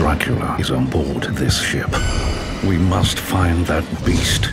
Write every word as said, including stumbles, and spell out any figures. Dracula is on board this ship. We must find that beast.